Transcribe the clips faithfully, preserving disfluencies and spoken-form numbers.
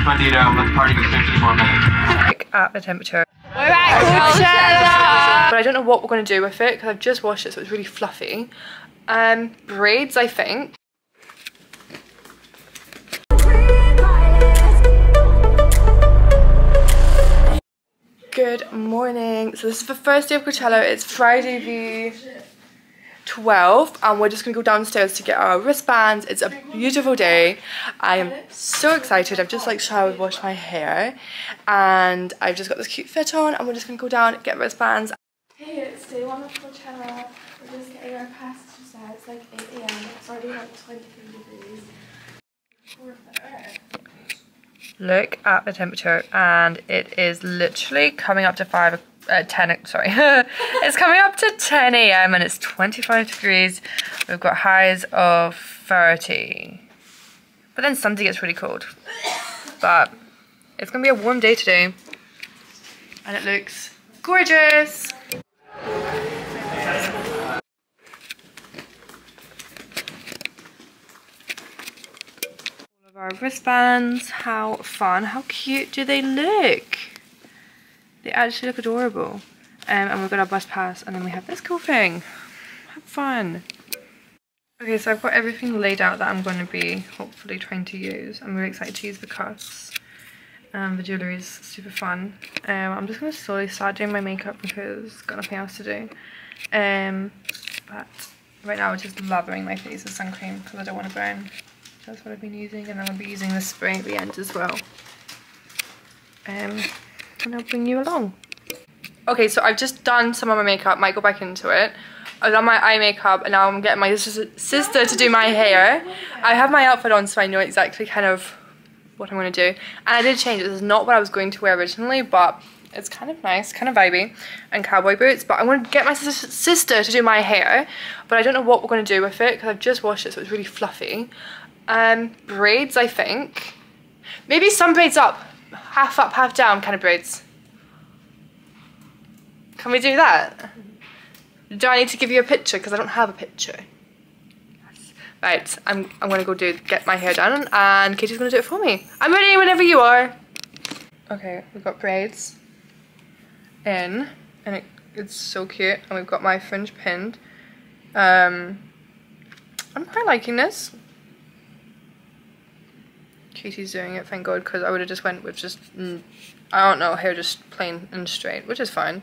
Space Bandito. Let's party for fifteen more minutes. Look at the temperature. We're at Coachella! But I don't know what we're going to do with it because I've just washed it, so it's really fluffy. Um, braids, I think. Good morning. So this is the first day of Coachella. It's Friday the twelfth, and we're just gonna go downstairs to get our wristbands. It's a beautiful day. I am so excited. I've just like showered, washed my hair, and I've just got this cute fit on, and we're just gonna go down and get wristbands. Hey, it's day one of Coachella. We're just getting our passes now. It's like eight a m It's already like twenty-three degrees. Look at the temperature, and it is literally coming up to five, uh, ten. Sorry, it's coming up to ten a m and it's twenty-five degrees. We've got highs of thirty, but then Sunday gets really cold. But it's gonna be a warm day today, and it looks gorgeous. Our wristbands, how fun, how cute do they look? They actually look adorable. Um, and we've got our bus pass, and then we have this cool thing. Have fun. Okay, so I've got everything laid out that I'm going to be hopefully trying to use. I'm really excited to use the cuffs. Um, the jewellery is super fun. Um, I'm just going to slowly start doing my makeup because I've got nothing else to do. Um, but right now I'm just lathering my face with sun cream because I don't want to burn. That's what I've been using, and I'm going to be using this spray at the end as well. Um, and I'll bring you along. Okay, so I've just done some of my makeup. Might go back into it. I've done my eye makeup, and now I'm getting my sister to do my hair. I have my outfit on, so I know exactly kind of what I'm going to do. And I did change it. This is not what I was going to wear originally, but it's kind of nice, kind of vibey, and cowboy boots. But I'm going to get my sister to do my hair, but I don't know what we're going to do with it because I've just washed it, so it's really fluffy. Um, braids, I think. Maybe some braids up, half up, half down kind of braids. Can we do that? Do I need to give you a picture? Because I don't have a picture. Yes. Right, I'm, I'm going to go do get my hair done, and Katie's going to do it for me. I'm ready whenever you are. Okay, we've got braids in, and it, it's so cute, and we've got my fringe pinned. Um, I'm quite liking this. Katie's doing it, thank God, because I would have just went with just, I don't know, hair just plain and straight, which is fine.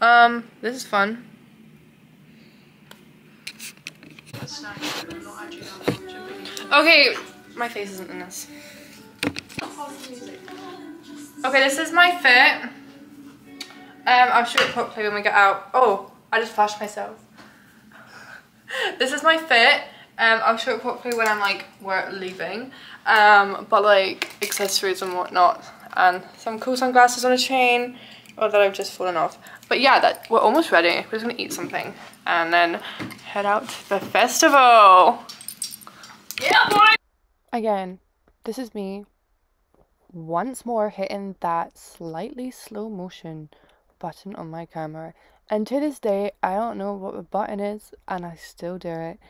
Um, this is fun. Okay, my face isn't in this. Okay, this is my fit. Um, I'll show it properly when we get out. Oh, I just flashed myself. This is my fit. Um, I'll show it properly when I'm like, we're leaving, um, but like accessories and whatnot, and some cool sunglasses on a chain, or that I've just fallen off. But yeah, that we're almost ready. We're just gonna eat something and then head out to the festival. Yeah, boy! Again, this is me once more hitting that slightly slow motion button on my camera. And to this day, I don't know what the button is, and I still do it.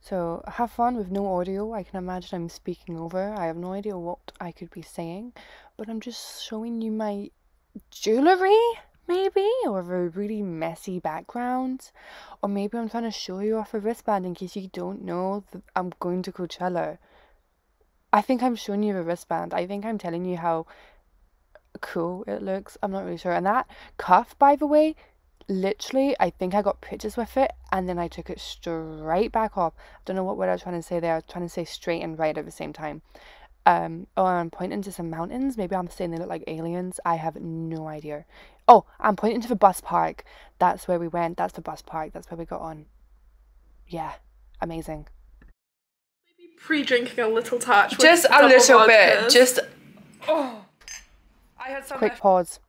So have fun with no audio. I can imagine I'm speaking over. I have no idea what I could be saying, but I'm just showing you my jewellery, maybe, or a really messy background. Or maybe I'm trying to show you off a wristband in case you don't know that I'm going to Coachella. I think I'm showing you a wristband. I think I'm telling you how cool it looks. I'm not really sure. And that cuff, by the way, literally, I think I got pictures with it, and then I took it straight back off. I don't know what word I was trying to say there. I was trying to say straight and right at the same time. Um, oh, I'm pointing to some mountains. Maybe I'm saying they look like aliens. I have no idea. Oh, I'm pointing to the bus park. That's where we went. That's the bus park. That's where we got on. Yeah, amazing. Maybe pre-drinking a little touch. Just a little vodkas. Bit. Just. Oh, I had some. Quick pause.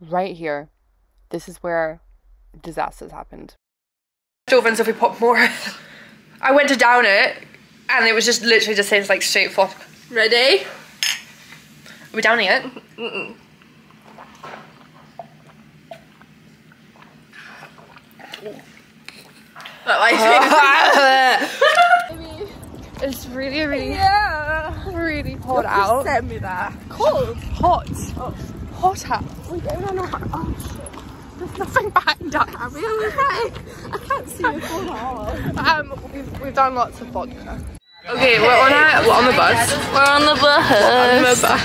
Right here. This is where disasters happened. Over and Sophie popped more. I went to down it, and it was just literally just says like straight flop. Ready? Are we downing it? Mm-mm. is really, really, yeah. really hot out. Send me that. Cold. Hot. Oh. Hot out. We don't know how. Oh shit. There's nothing behind us. Are we okay? I can't see you for an hour. Um, we've we've done lots of vodka. Okay, we're on our, we're on the bus. We're on the bus. On the bus.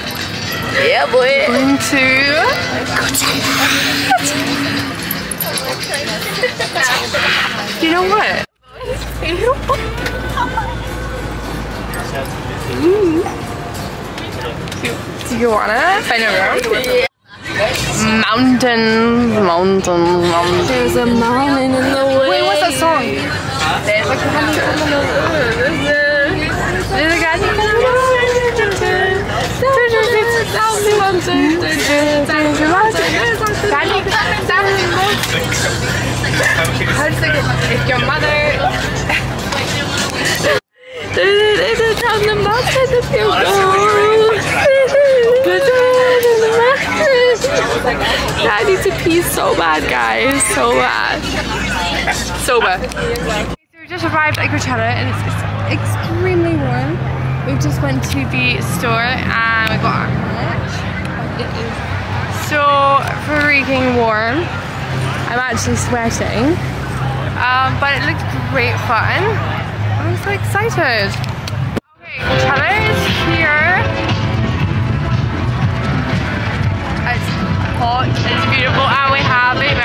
Yeah, boy. Going to Coachella. You know what? You know what? Mm. Do you wanna find a room? Mountain, mountain, mountain. There's a mountain in the way. Wait, what's that song? There's a country in the way. There's a guy in the I need to pee so bad, guys. So bad. So bad. So we just arrived at Coachella and it's, it's extremely warm. We just went to the store and we got our merch. It is so freaking warm. I'm actually sweating. Um, but it looked great fun. I'm so excited. Okay, Coachella is here. It's hot, it's beautiful, and we have a merch. I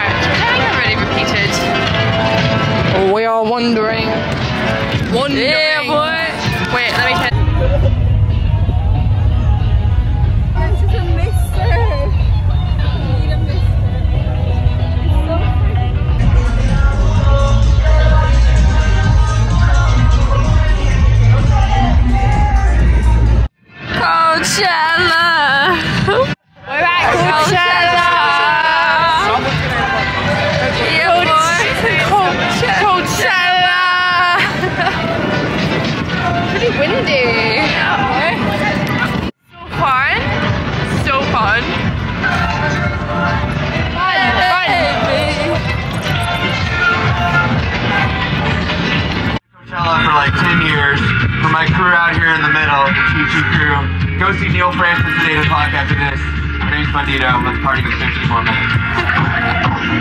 think I've already repeated. We are wandering. Wandering. Yeah, boy. Wait, let me tell you. This is a mister. We need a mister. It's so pretty. Coachella. We're at Coachella. My crew out here in the middle, the Choo-Choo crew. Go see Neil Francis at eight o'clock after this. My name's Bandito. Let's party for fifteen more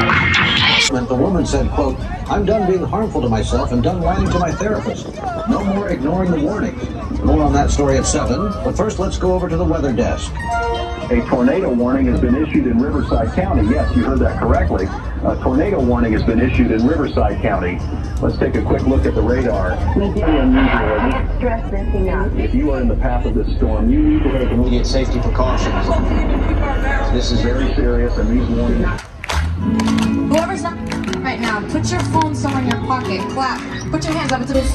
minutes. The woman said, quote, I'm done being harmful to myself and done lying to my therapist. No more ignoring the warnings. More on that story at seven, but first let's go over to the weather desk. A tornado warning has been issued in Riverside County. Yes, you heard that correctly. A tornado warning has been issued in Riverside County. Let's take a quick look at the radar. If you are in the path of this storm, you need to take immediate safety precautions. This is very serious, and these warnings. Whoever's not right now, put your phone somewhere in your pocket. Clap. Put your hands up. It's a bit.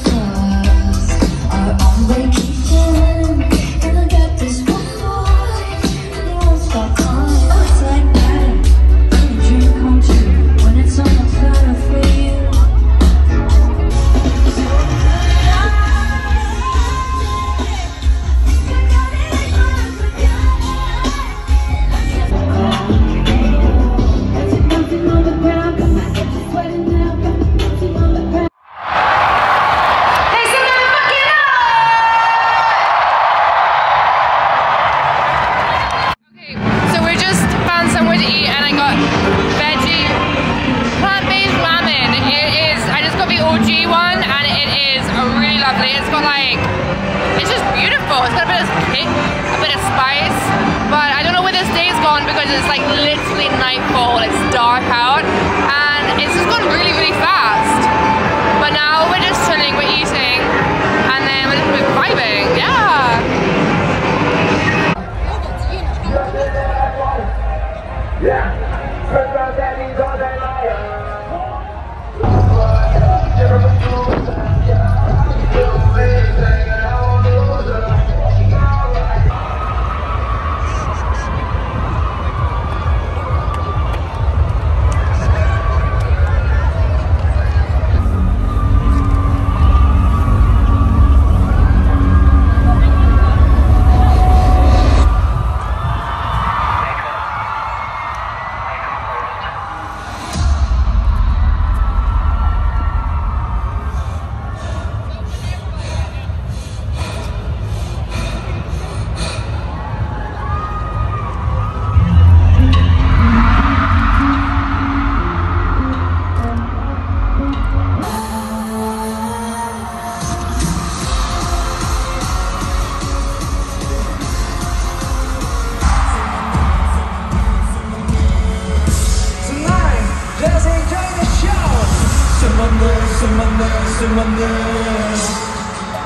Simandır, simandır.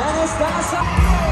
Enes daha sağ.